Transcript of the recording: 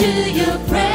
to your prayer.